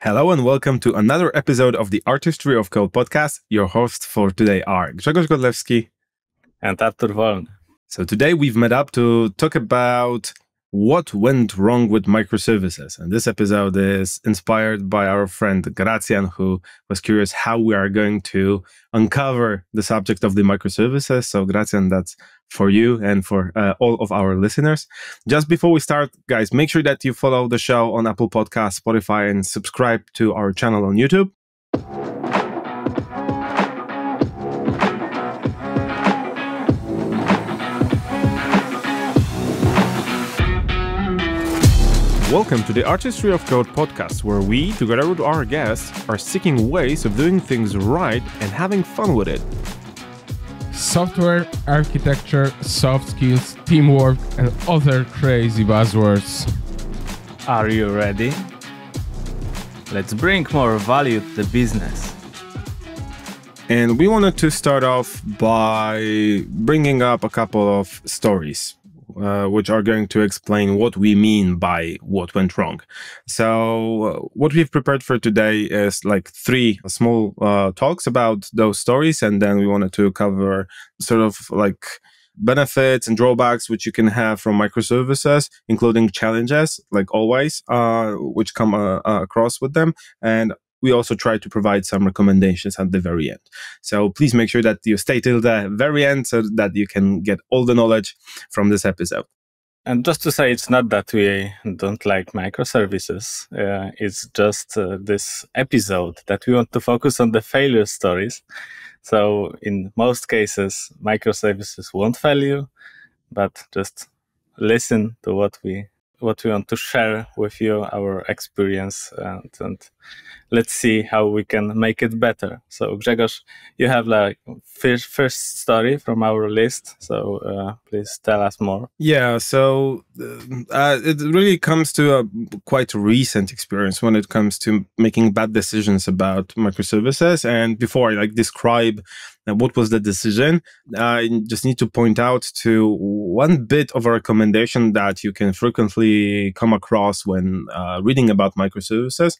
Hello and welcome to another episode of the Artistry of Code podcast. Your hosts for today are Grzegorz Godlewski and Artur Wolny. So today we've met up to talk about what went wrong with microservices. And this episode is inspired by our friend Grazian, who was curious how we are going to uncover the subject of the microservices. So Grazian, that's for you and for all of our listeners. Just before we start, guys, make sure that you follow the show on Apple Podcasts, Spotify, and subscribe to our channel on YouTube. Welcome to the Artistry of Code podcast, where we, together with our guests, are seeking ways of doing things right and having fun with it. Software, architecture, soft skills, teamwork, and other crazy buzzwords. Are you ready? Let's bring more value to the business. And we wanted to start off by bringing up a couple of stories, which are going to explain what we mean by what went wrong. So what we've prepared for today is like three small talks about those stories, and then we wanted to cover sort of like benefits and drawbacks which you can have from microservices, including challenges, like always, which come across with them. And we also try to provide some recommendations at the very end. So please make sure that you stay till the very end so that you can get all the knowledge from this episode. And just to say, it's not that we don't like microservices. It's just this episode that we want to focus on the failure stories. So in most cases, microservices won't fail you, but just listen to what we want to share with you, our experience, and let's see how we can make it better. So Grzegorz, you have like first story from our list, so please tell us more. Yeah, so it really comes to a quite recent experience when it comes to making bad decisions about microservices. And before I like describe what was the decision, I just need to point out to one bit of a recommendation that you can frequently come across when reading about microservices,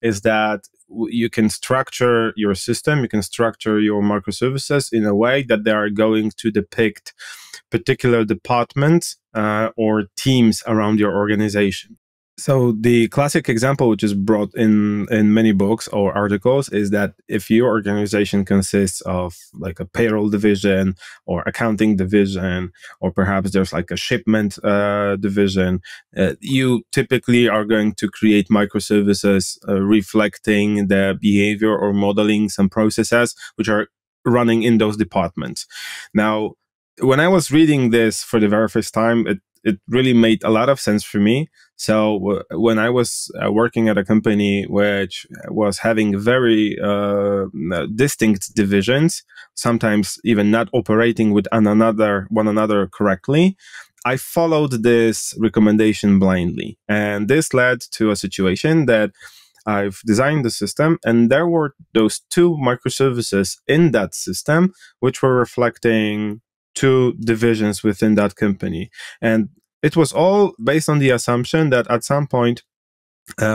is that you can structure your system, you can structure your microservices in a way that they are going to depict particular departments or teams around your organization. So the classic example, which is brought in many books or articles, is that if your organization consists of like a payroll division or accounting division, or perhaps there's like a shipment division, you typically are going to create microservices reflecting the behavior or modeling some processes which are running in those departments. Now, when I was reading this for the very first time, it really made a lot of sense for me. So when I was working at a company which was having very distinct divisions, sometimes even not operating with one another correctly, I followed this recommendation blindly. And this led to a situation that I've designed the system, and there were those two microservices in that system which were reflecting two divisions within that company. And it was all based on the assumption that at some point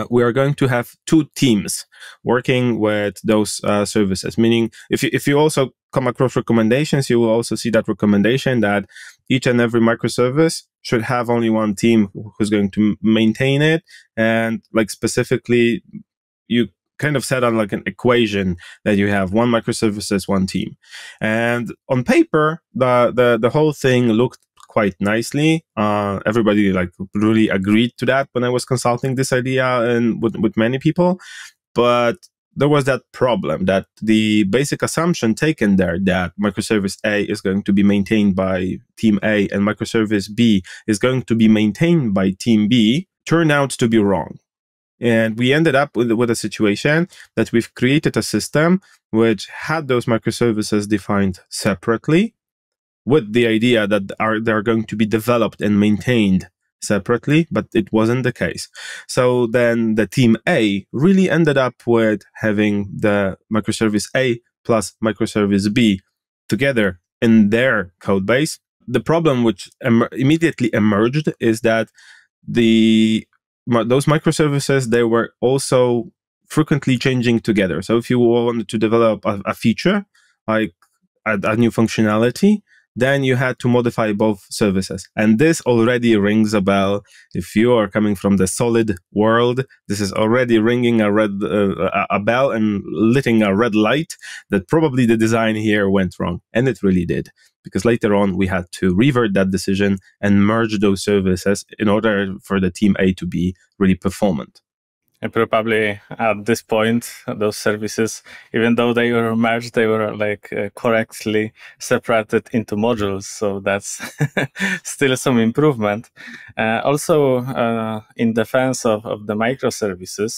we are going to have two teams working with those services. Meaning, if you also come across recommendations, you will also see that recommendation that each and every microservice should have only one team who's going to maintain it. And like specifically, you kind of set on like an equation that you have one microservices, one team. And on paper, the whole thing looked quite nicely. Everybody like really agreed to that when I was consulting this idea and with many people. But there was that problem that the basic assumption taken there that microservice A is going to be maintained by team A and microservice B is going to be maintained by team B turned out to be wrong. And we ended up with a situation that we've created a system which had those microservices defined separately, with the idea that they're going to be developed and maintained separately, but it wasn't the case. So then the team A really ended up with having the microservice A plus microservice B together in their code base. The problem which immediately emerged is that those microservices, they were also frequently changing together. So if you wanted to develop a feature, like a new functionality, then you had to modify both services. And this already rings a bell. If you are coming from the solid world, this is already ringing a bell and lighting a red light that probably the design here went wrong. And it really did, because later on we had to revert that decision and merge those services in order for the team A to be really performant. And probably at this point, those services, even though they were merged, they were like correctly separated into modules. So that's still some improvement. Also, in defense of the microservices,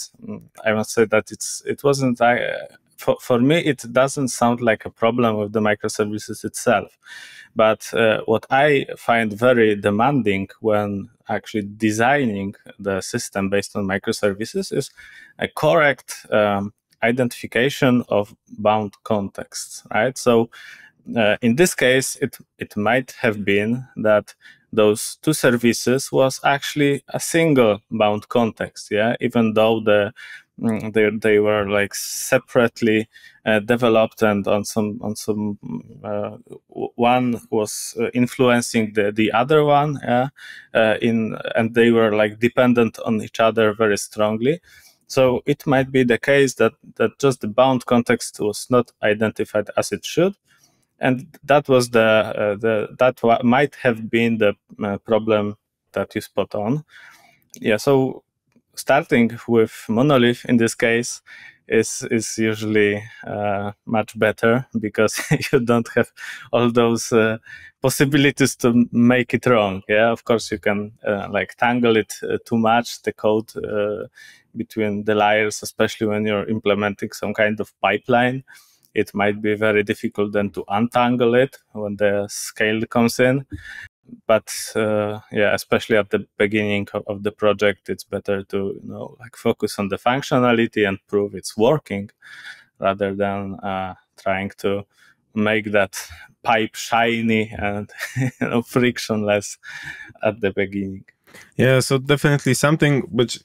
I must say that it wasn't... For me, it doesn't sound like a problem with the microservices itself. But what I find very demanding when actually designing the system based on microservices is a correct identification of bound contexts, right? So in this case, it might have been that those two services was actually a single bound context, yeah? Even though they were like separately developed, and on some one was influencing the other one, yeah? And they were like dependent on each other very strongly. So it might be the case that just the bound context was not identified as it should, and that was that might have been the problem that you spot on, yeah. So starting with monolith in this case is usually much better, because you don't have all those possibilities to make it wrong. Yeah, of course you can like tangle it too much, the code between the layers, especially when you're implementing some kind of pipeline. It might be very difficult then to untangle it when the scale comes in. But yeah, especially at the beginning of the project, it's better to, you know, like focus on the functionality and prove it's working, rather than trying to make that pipe shiny and, you know, frictionless at the beginning. Yeah, so definitely something which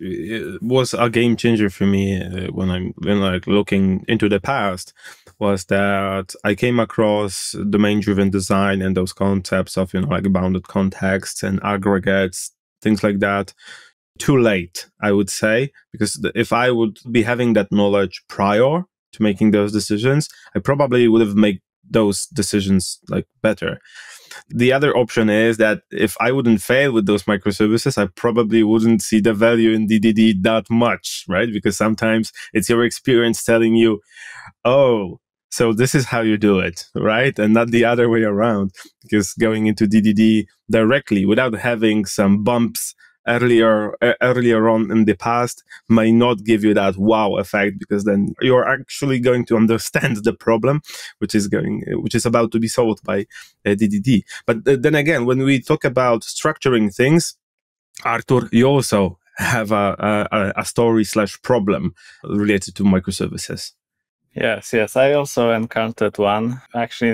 was a game changer for me when I'm like looking into the past was that I came across domain-driven design and those concepts of, you know, like bounded contexts and aggregates, things like that, too late, I would say, because if I would be having that knowledge prior to making those decisions, I probably would have made those decisions like better. The other option is that if I wouldn't fail with those microservices, I probably wouldn't see the value in DDD that much, right? Because sometimes it's your experience telling you, oh, so this is how you do it, right? And not the other way around, because going into DDD directly without having some bumps earlier on in the past may not give you that wow effect, because then you're actually going to understand the problem which is about to be solved by DDD. But then again, when we talk about structuring things, Artur, you also have a story / problem related to microservices. Yes, I also encountered one actually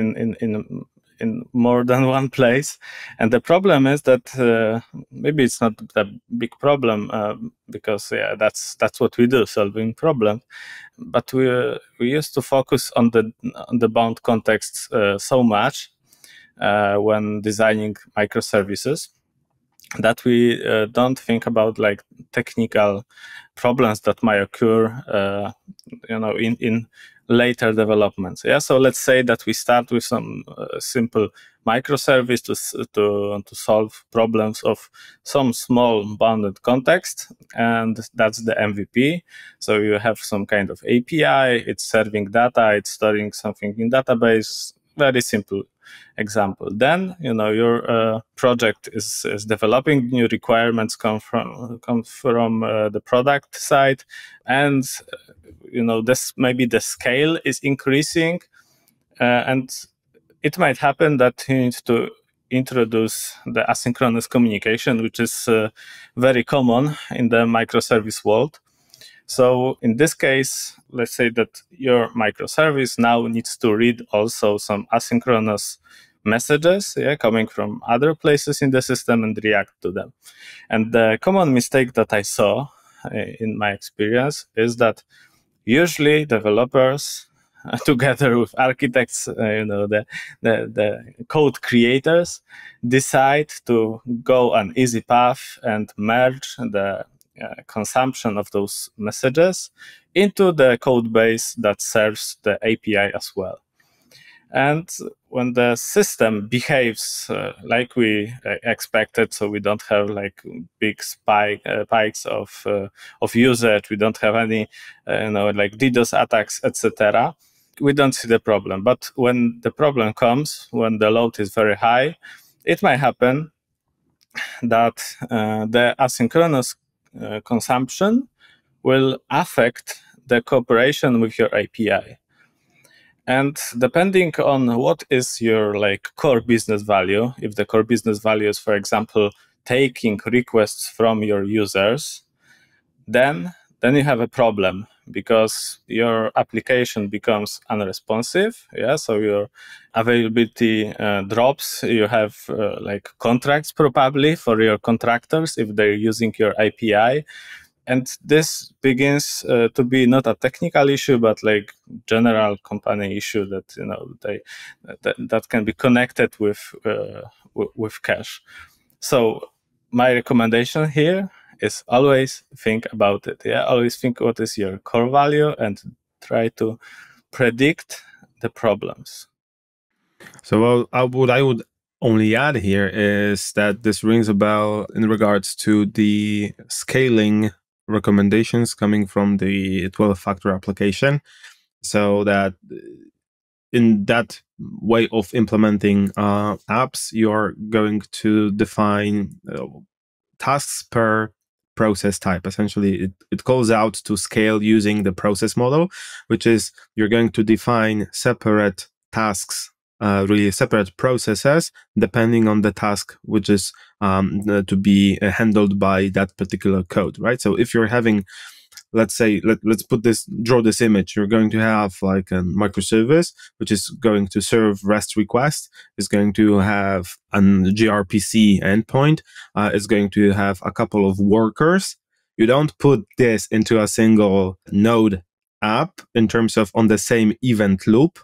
in more than one place. And the problem is that maybe it's not a big problem because, yeah, that's what we do, solving problems. But we used to focus on the bound contexts so much when designing microservices that we don't think about like technical problems that might occur, you know, in later developments. Yeah, so let's say that we start with some simple microservice to solve problems of some small bounded context, and that's the MVP. So you have some kind of API, it's serving data, it's storing something in database, very simple example. Then, you know, your project is developing, new requirements come from the product side, and you know, this maybe the scale is increasing, and it might happen that you need to introduce the asynchronous communication, which is very common in the microservice world. So in this case, let's say that your microservice now needs to read also some asynchronous messages, yeah, coming from other places in the system and react to them. And the common mistake that I saw in my experience is that usually developers together with architects, the code creators, decide to go an easy path and merge the consumption of those messages into the code base that serves the API as well. And when the system behaves like we expected, so we don't have like big spikes of usage, we don't have any like DDoS attacks, etc. We don't see the problem. But when the problem comes, when the load is very high, it might happen that the asynchronous consumption will affect the cooperation with your API. And depending on what is your like core business value, if the core business value is, for example, taking requests from your users, then you have a problem because your application becomes unresponsive. Yeah, so your availability drops. You have like contracts probably for your contractors if they're using your API. And this begins to be not a technical issue, but like general company issue that that can be connected with cache. So my recommendation here is always think about it. Yeah, always think what is your core value and try to predict the problems. So what I would only add here is that this rings a bell in regards to the scaling recommendations coming from the 12-factor application, so that in that way of implementing apps, you're going to define tasks per process type. Essentially, it calls out to scale using the process model, which is you're going to define separate tasks, really separate processes, depending on the task which is to be handled by that particular code, right? So if you're having, let's say, let's draw this image. You're going to have like a microservice, which is going to serve REST requests. It's going to have a gRPC endpoint. It's going to have a couple of workers. You don't put this into a single node app in terms of on the same event loop.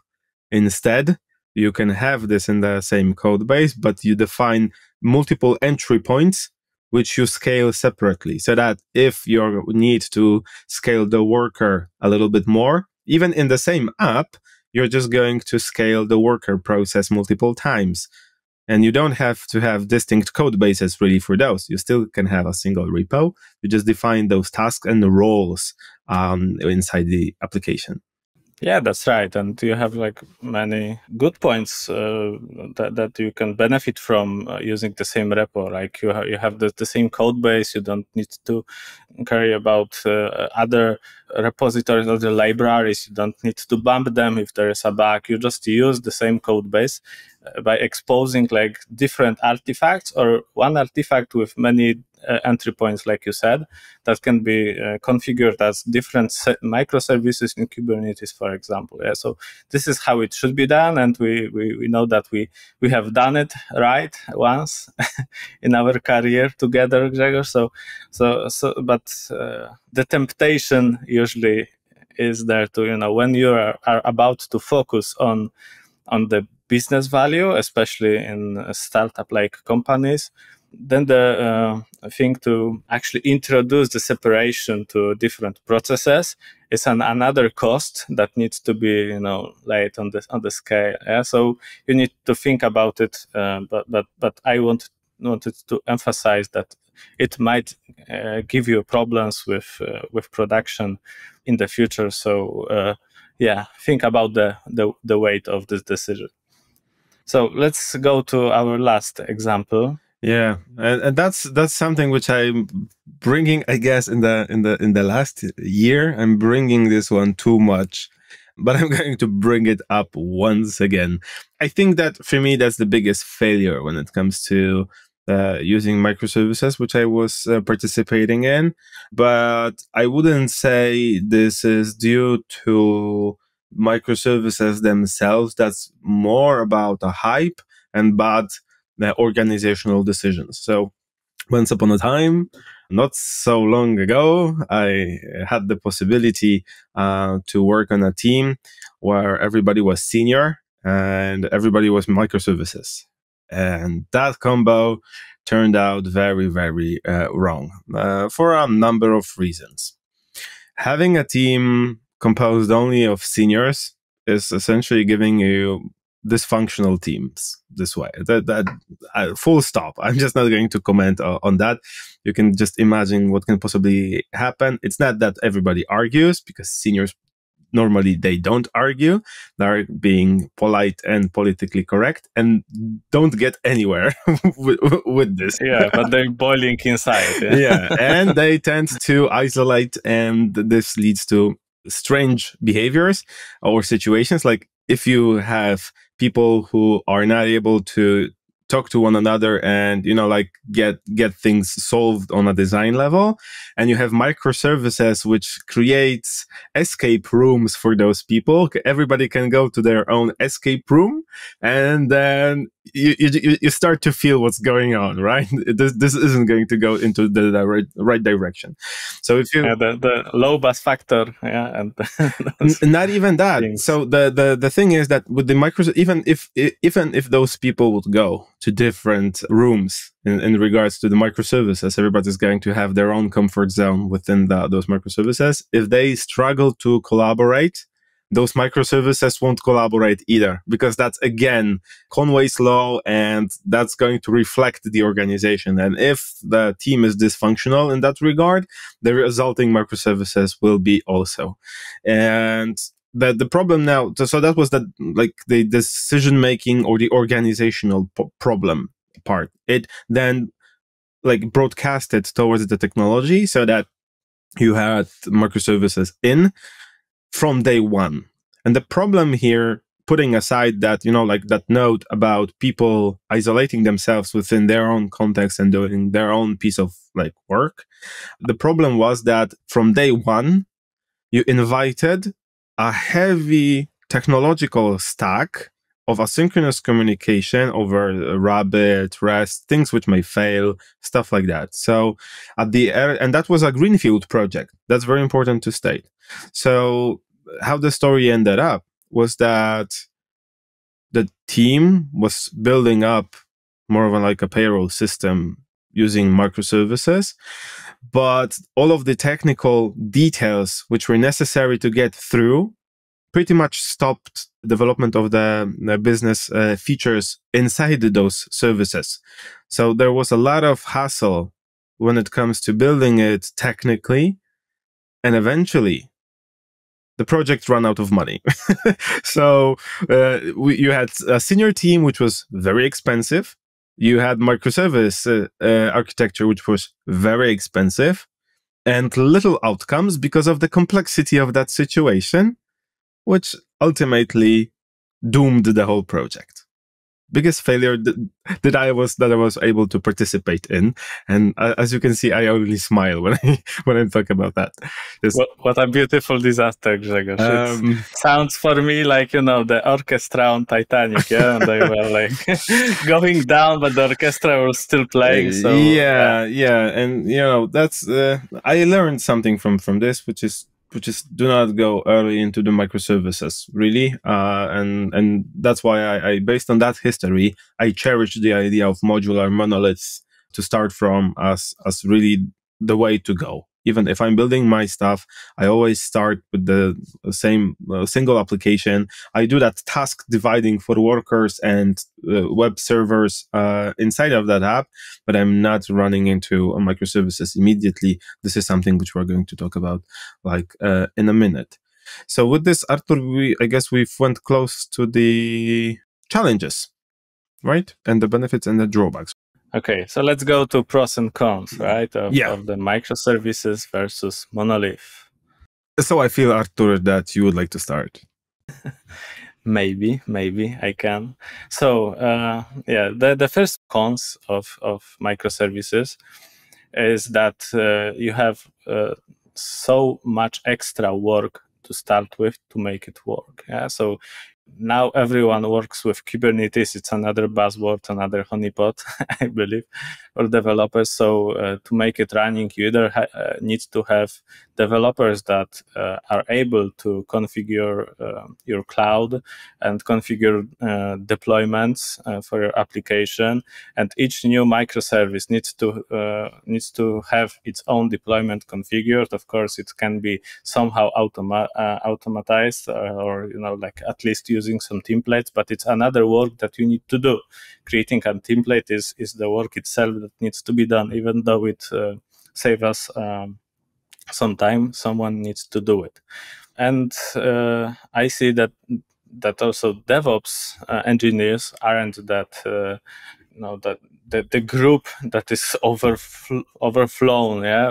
Instead, you can have this in the same code base, but you define multiple entry points, which you scale separately, so that if you need to scale the worker a little bit more, even in the same app, you're just going to scale the worker process multiple times. And you don't have to have distinct code bases really for those. You still can have a single repo. You just define those tasks and the roles inside the application. Yeah, that's right. And you have like many good points that you can benefit from using the same repo. Like you have the same code base. You don't need to worry about other repositories, other libraries. You don't need to bump them if there is a bug. You just use the same code base by exposing like different artifacts or one artifact with many entry points, like you said, that can be configured as different microservices in Kubernetes, for example. Yeah, so this is how it should be done, and we know that we have done it right once in our career together, Grzegorz. But the temptation usually is there to when you are about to focus on the business value, especially in startup-like companies. Then the thing to actually introduce the separation to different processes is another cost that needs to be laid on the scale. Yeah? So you need to think about it, but I wanted to emphasize that it might give you problems with production in the future. So yeah, think about the weight of this decision. So let's go to our last example. Yeah, and that's something which I'm bringing, I guess, in the last year. I'm bringing this one too much, but I'm going to bring it up once again. I think that for me, that's the biggest failure when it comes to using microservices, which I was participating in. But I wouldn't say this is due to microservices themselves. That's more about a hype and bad organizational decisions. So Once upon a time, not so long ago, I had the possibility to work on a team where everybody was senior and everybody was microservices. And that combo turned out very, very wrong for a number of reasons. Having a team composed only of seniors is essentially giving you dysfunctional teams this way. Full stop. I'm just not going to comment on that. You can just imagine what can possibly happen. It's not that everybody argues, because seniors normally they don't argue. They're being polite and politically correct and don't get anywhere with this. Yeah, but they're boiling inside. Yeah. Yeah, and they tend to isolate, and this leads to strange behaviors or situations. Like if you have people who are not able to talk to one another and, you know, like get things solved on a design level, and you have microservices which creates escape rooms for those people. Everybody can go to their own escape room, and then you start to feel what's going on, right? This isn't going to go into the right direction. So if you the low bus factor, yeah, and not even that things. So the thing is that with the microservices, even if those people would go to different rooms in regards to the microservices, everybody's going to have their own comfort zone within those microservices. If they struggle to collaborate, those microservices won't collaborate either, because that's, again, Conway's law, and that's going to reflect the organization. And if the team is dysfunctional in that regard, the resulting microservices will be also. And the problem now, so that was the decision-making or the organizational problem part. It then broadcasted towards the technology, so that you had microservices in from day one. And the problem here, putting aside that, you know, like that note about people isolating themselves within their own context and doing their own piece of work, the problem was that from day one, you invited a heavy technological stack of asynchronous communication over Rabbit, REST, things which may fail, stuff like that. So at the end, and that was a greenfield project. That's very important to state. So how the story ended up was that the team was building up more of a payroll system using microservices, but all of the technical details which were necessary to get through pretty much stopped development of the business features inside those services. So there was a lot of hassle when it comes to building it technically, and eventually the project ran out of money. So you had a senior team which was very expensive. You had microservice architecture, which was very expensive, and little outcomes because of the complexity of that situation, which ultimately doomed the whole project. Biggest failure that I was able to participate in, and as you can see, I only smile when I talk about that. What a beautiful disaster, Grzegorz! Sounds for me like, you know, the orchestra on Titanic. Yeah, and they were going down, but the orchestra was still playing. So yeah, and you know, that's I learned something from this, which is, do not go early into the microservices, really. And that's why I, based on that history, I cherish the idea of modular monoliths to start from as really the way to go. Even if I'm building my stuff, I always start with the same single application. I do that task dividing for workers and web servers inside of that app, but I'm not running into microservices immediately. This is something which we're going to talk about in a minute. So with this, Artur, I guess we've went close to the challenges, right? And the benefits and the drawbacks. Okay, so let's go to pros and cons, right? Of the microservices versus monolith. So I feel, Artur, that you would like to start. maybe I can. So the first cons of microservices is that you have so much extra work to start with to make it work. Yeah, so now everyone works with Kubernetes. It's another buzzword, another honeypot, I believe, for developers. So to make it running, you either need to have developers that are able to configure your cloud and configure deployments for your application. And each new microservice needs to have its own deployment configured. Of course, it can be somehow automatized or, you know, like at least using some templates, but it's another work that you need to do. Creating a template is the work itself that needs to be done, even though it saves us some time. Someone needs to do it. And I see that also DevOps engineers aren't that the group that is overflown, yeah,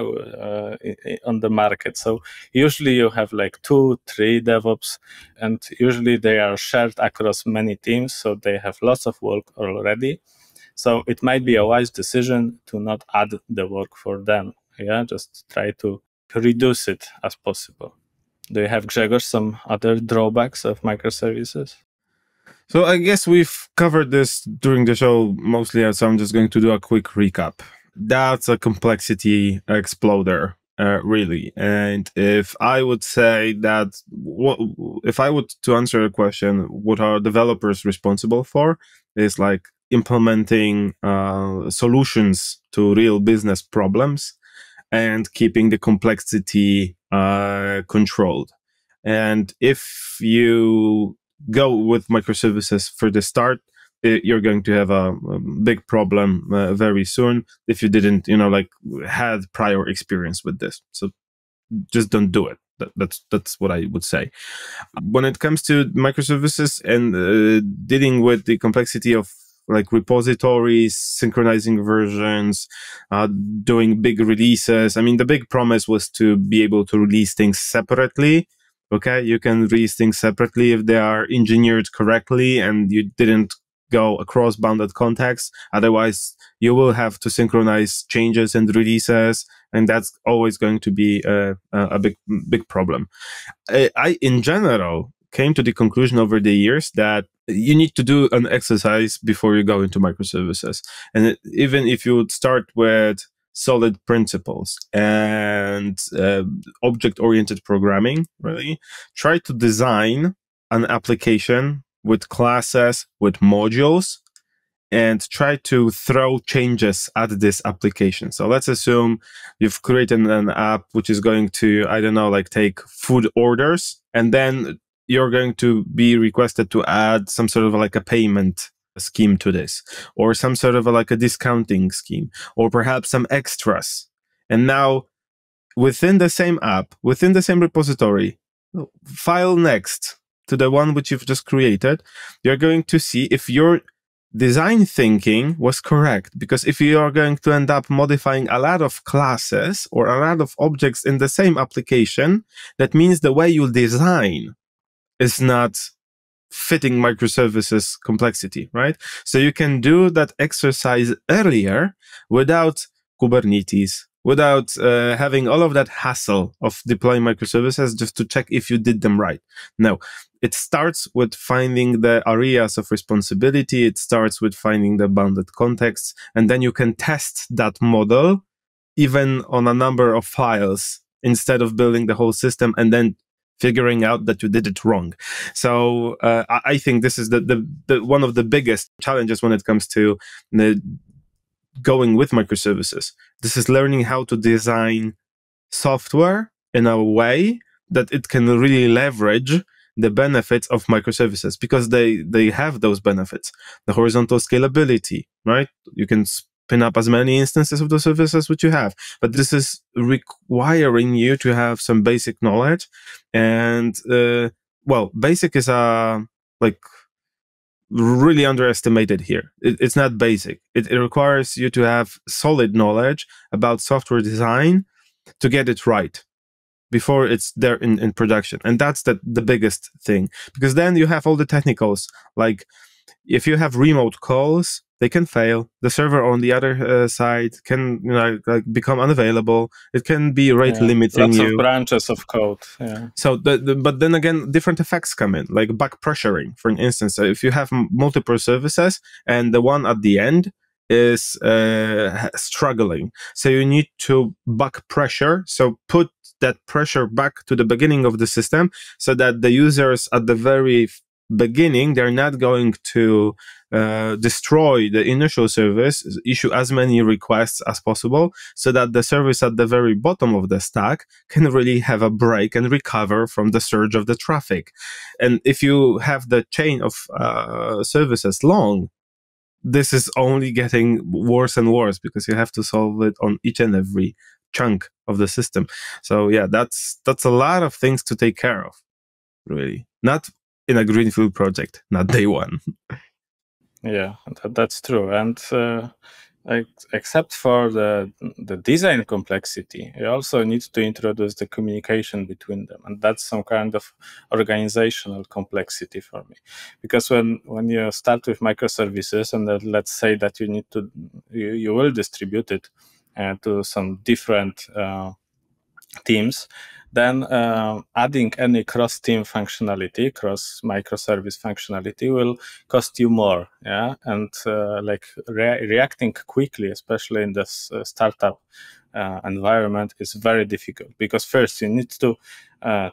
on the market. So usually you have like 2-3 DevOps, and usually they are shared across many teams, so they have lots of work already. So it might be a wise decision to not add the work for them. Yeah, just try to reduce it as possible. Do you have, Grzegorz, some other drawbacks of microservices? So I guess we've covered this during the show mostly, so I'm just going to do a quick recap. That's a complexity exploder, really. And if I would say that, if I would to answer a question, what are developers responsible for, is like implementing solutions to real business problems and keeping the complexity controlled. And if you go with microservices for the start, you're going to have a big problem very soon if you didn't, you know, like had prior experience with this. So just don't do it. That's what I would say. When it comes to microservices and dealing with the complexity of like repositories, synchronizing versions, doing big releases. I mean, the big promise was to be able to release things separately. Okay, you can release things separately if they are engineered correctly and you didn't go across bounded contexts. Otherwise, you will have to synchronize changes and releases, and that's always going to be a big problem. I, in general, came to the conclusion over the years that you need to do an exercise before you go into microservices. And even if you would start with solid principles and object-oriented programming, really, try to design an application with classes, with modules, and try to throw changes at this application. So let's assume you've created an app which is going to, I don't know, like take food orders, and then you're going to be requested to add some sort of like a payment scheme to this, or some sort of like a discounting scheme, or perhaps some extras. And now within the same app, within the same repository, file next to the one which you've just created, you're going to see if your design thinking was correct, because if you are going to end up modifying a lot of classes or a lot of objects in the same application, that means the way you design is not fitting microservices complexity, right? So you can do that exercise earlier without Kubernetes, without having all of that hassle of deploying microservices just to check if you did them right. No, it starts with finding the areas of responsibility. It starts with finding the bounded contexts, and then you can test that model even on a number of files instead of building the whole system and then figuring out that you did it wrong. So I think this is the one of the biggest challenges when it comes to going with microservices. This is learning how to design software in a way that it can really leverage the benefits of microservices, because they have those benefits. The horizontal scalability, right? You can spin up as many instances of the services which you have, but this is requiring you to have some basic knowledge. And well, basic is like really underestimated here. It's not basic. It requires you to have solid knowledge about software design to get it right before it's there in production. And that's the biggest thing, because then you have all the technicals. Like if you have remote calls, they can fail. The server on the other side can become unavailable. It can be rate limiting. Lots of branches of code. Yeah. So, but then again, different effects come in, like back pressuring, for instance. If you have multiple services and the one at the end is struggling, so you need to back pressure. So put that pressure back to the beginning of the system, so that the users at the very beginning, they're not going to destroy the initial service, issue as many requests as possible, so that the service at the very bottom of the stack can really have a break and recover from the surge of the traffic. And if you have the chain of services long, this is only getting worse and worse, because you have to solve it on each and every chunk of the system. So yeah, that's a lot of things to take care of, really. Not in a greenfield project, not day one. Yeah, that's true. And except for the design complexity, you also need to introduce the communication between them, and that's some kind of organizational complexity for me. Because when you start with microservices, and let's say that you need to you will distribute it to some different teams, then adding any cross-team functionality, cross-microservice functionality will cost you more. Yeah, and like reacting quickly, especially in this startup environment, is very difficult, because first you need to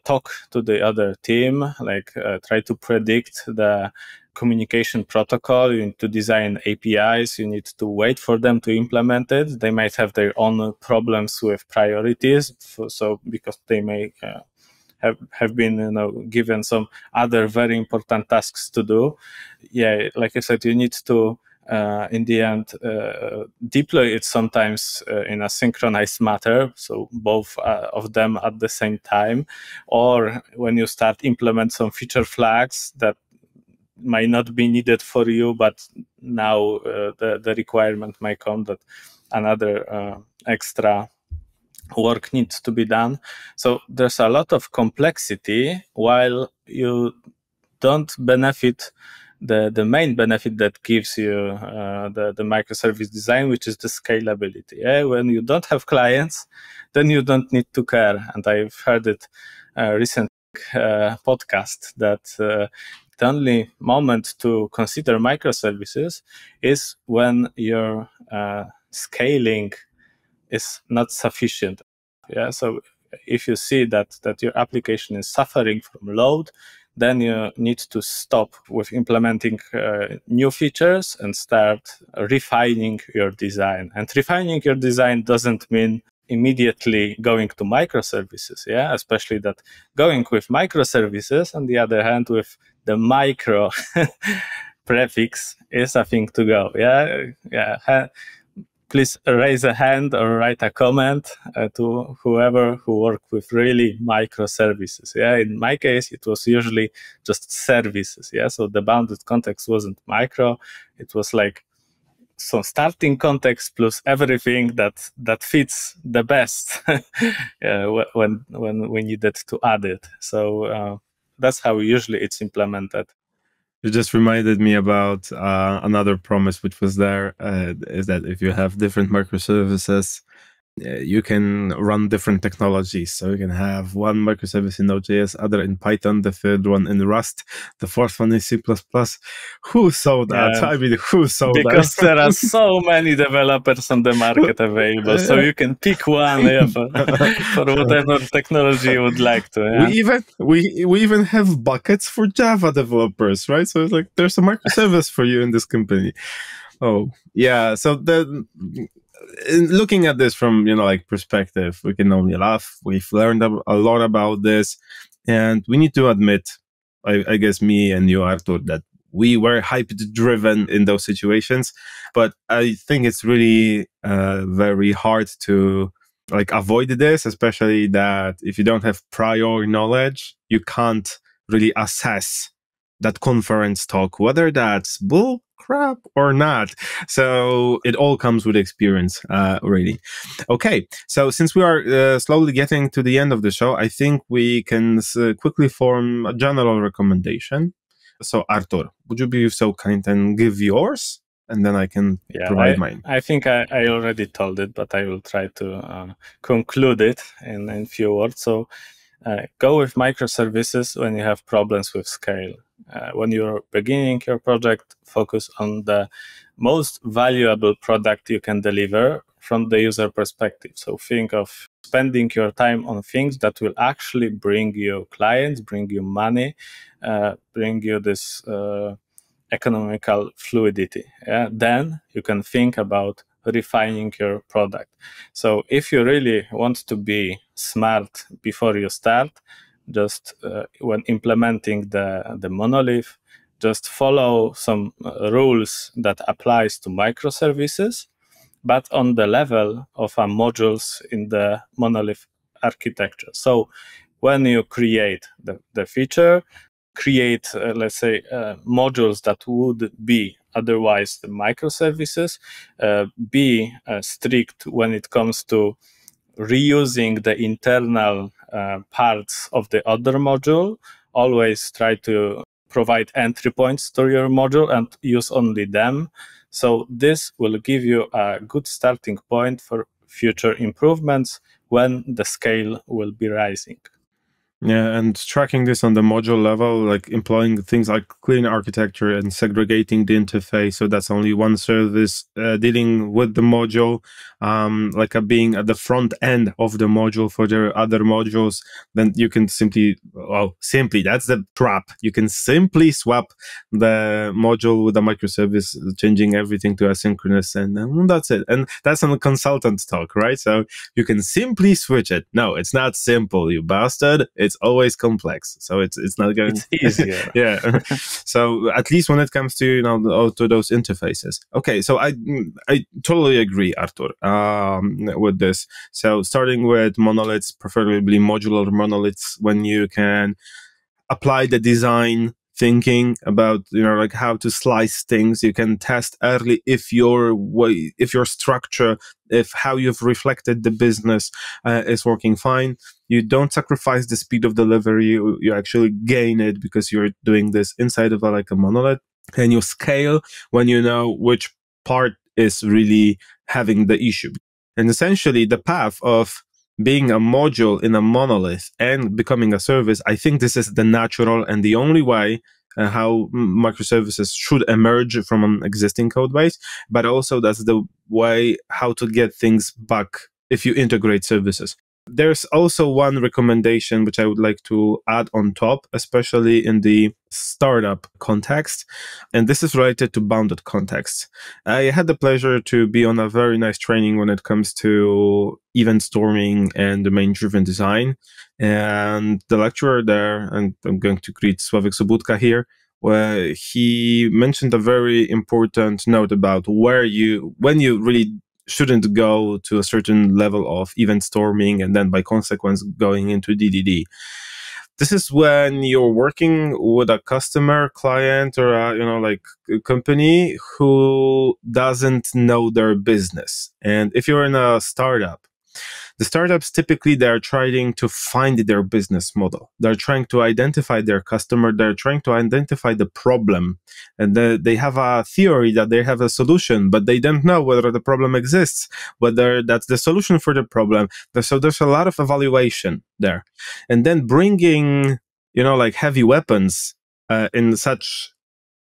talk to the other team, like try to predict the communication protocol, you need to design APIs, you need to wait for them to implement it. They might have their own problems with priorities, so because they may have been given some other very important tasks to do. Yeah, like I said, you need to in the end deploy it sometimes in a synchronized manner, so both of them at the same time, or when you start implement some feature flags that might not be needed for you, but now the requirement might come that another extra work needs to be done. So there's a lot of complexity, while you don't benefit the main benefit that gives you the microservice design, which is the scalability. Yeah? When you don't have clients, then you don't need to care. And I've heard it recently podcast that the only moment to consider microservices is when your scaling is not sufficient. Yeah, so if you see that your application is suffering from load, then you need to stop with implementing new features and start refining your design. And refining your design doesn't mean immediately going to microservices, yeah, especially that going with microservices, on the other hand, with the micro prefix is a thing to go. Yeah, yeah. Please raise a hand or write a comment to whoever who worked with really microservices. Yeah, in my case, it was usually just services. Yeah, so the bounded context wasn't micro; it was like some starting context plus everything that fits the best when we needed to add it. So. That's how usually it's implemented. You just reminded me about another promise which was there, is that if you have different microservices, you can run different technologies. So you can have one microservice in Node.js, other in Python, the third one in Rust, the fourth one in C++. Who saw that? Yeah. I mean, who saw that? Because there are so many developers on the market available, so you can pick one for whatever technology you would like to. Yeah? We even have buckets for Java developers, right? So it's like, there's a microservice for you in this company. Oh, yeah. So the... Looking at this from perspective, we can only laugh. We've learned a lot about this, and we need to admit, I guess me and you, Artur, that we were hype-driven in those situations. But I think it's really very hard to avoid this, especially that if you don't have prior knowledge, you can't really assess that conference talk, whether that's bull crap or not. So it all comes with experience, really. Okay, so since we are slowly getting to the end of the show, I think we can quickly form a general recommendation. So Artur, would you be so kind and give yours? and then I can provide mine. I think I already told it, but I will try to conclude it in few words. So go with microservices when you have problems with scale. When you're beginning your project, focus on the most valuable product you can deliver from the user perspective. So think of spending your time on things that will actually bring you clients, bring you money, bring you this economical fluidity. Yeah? Then you can think about refining your product. So if you really want to be smart before you start, just when implementing the monolith, just follow some rules that applies to microservices, but on the level of modules in the monolith architecture. So when you create the feature, create, let's say, modules that would be otherwise the microservices, be strict when it comes to reusing the internal parts of the other module. Always try to provide entry points to your module and use only them. So this will give you a good starting point for future improvements when the scale will be rising. Yeah, and tracking this on the module level, like employing things like clean architecture and segregating the interface, so that's only one service dealing with the module, like being at the front end of the module for the other modules, then you can simply, well, simply, that's the trap. You can simply swap the module with the microservice, changing everything to asynchronous, and that's it. And that's on the consultant talk, right? So you can simply switch it. No, it's not simple, you bastard. It's always complex, so it's not going. It's easier. Yeah. So at least when it comes to, you know, to those interfaces. Okay, so I totally agree, Artur, with this. So starting with monoliths, preferably modular monoliths, when you can apply the design thinking about, you know, like how to slice things. You can test early if your way, if your structure, if how you've reflected the business is working fine. You don't sacrifice the speed of delivery. You actually gain it because you're doing this inside of like a monolith. And you scale when you know which part is really having the issue. And essentially the path of being a module in a monolith and becoming a service, I think this is the natural and the only way how microservices should emerge from an existing code base, but also that's the way how to get things back if you integrate services. There's also one recommendation which I would like to add on top, especially in the startup context, and this is related to bounded contexts. I had the pleasure to be on a very nice training when it comes to event storming and domain-driven design, and the lecturer there, and I'm going to greet Sławik Subutka here, where he mentioned a very important note about where you, when you really shouldn't go to a certain level of event storming and then by consequence going into DDD. This is when you're working with a customer, client, or a, you know, like a company who doesn't know their business. And if you're in a startup, the startups typically, they're trying to find their business model. They're trying to identify their customer. They're trying to identify the problem. And they have a theory that they have a solution, but they don't know whether the problem exists, whether that's the solution for the problem. So there's a lot of evaluation there. And then bringing, you know, like heavy weapons in such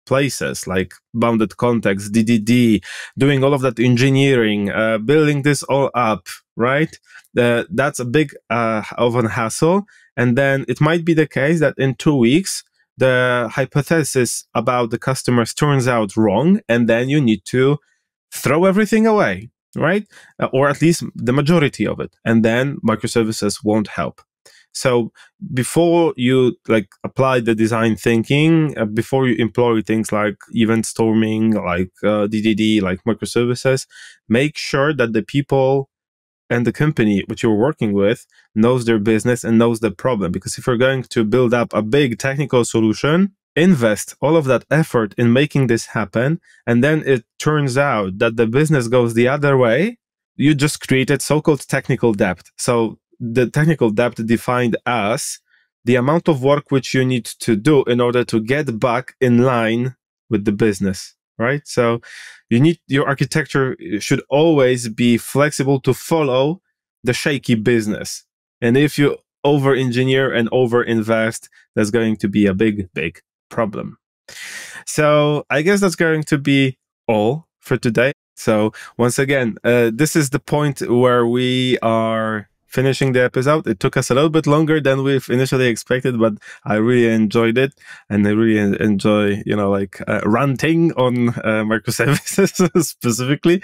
places like bounded context, DDD, doing all of that engineering, building this all up, right? That's a big of a hassle. And then it might be the case that in 2 weeks, the hypothesis about the customers turns out wrong, and then you need to throw everything away, right? Or at least the majority of it. And then microservices won't help. So before you like apply the design thinking, before you employ things like event storming, like DDD, like microservices, make sure that the people and the company which you're working with knows their business and knows the problem. Because if you're going to build up a big technical solution, invest all of that effort in making this happen, and then it turns out that the business goes the other way, you just created so-called technical debt. So the technical debt defined as the amount of work which you need to do in order to get back in line with the business, right? So you need, your architecture should always be flexible to follow the shaky business. And if you over-engineer and over-invest, that's going to be a big, big problem. So I guess that's going to be all for today. So once again, this is the point where we are finishing the episode. It took us a little bit longer than we've initially expected, but I really enjoyed it, and I really enjoy, you know, like ranting on microservices specifically.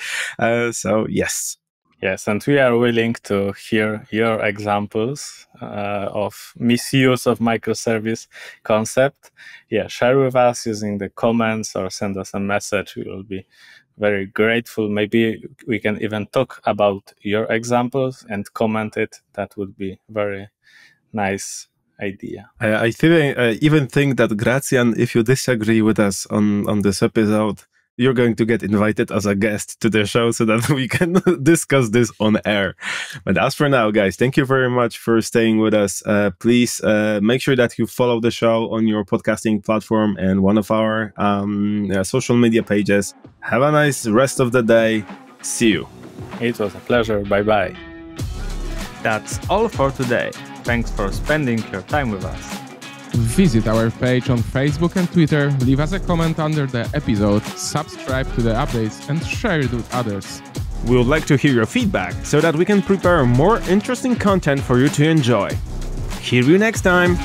So yes. Yes, and we are willing to hear your examples of misuse of microservice concept. Yeah, share with us using the comments or send us a message. We will be very grateful. Maybe we can even talk about your examples and comment it. That would be very nice idea. I even think that, Grazian, if you disagree with us on this episode, you're going to get invited as a guest to the show so that we can discuss this on air. But as for now, guys, thank you very much for staying with us. Please make sure that you follow the show on your podcasting platform and one of our social media pages. Have a nice rest of the day. See you. It was a pleasure. Bye-bye. That's all for today. Thanks for spending your time with us. Visit our page on Facebook and Twitter, leave us a comment under the episode, subscribe to the updates and share it with others. We would like to hear your feedback so that we can prepare more interesting content for you to enjoy. Hear you next time!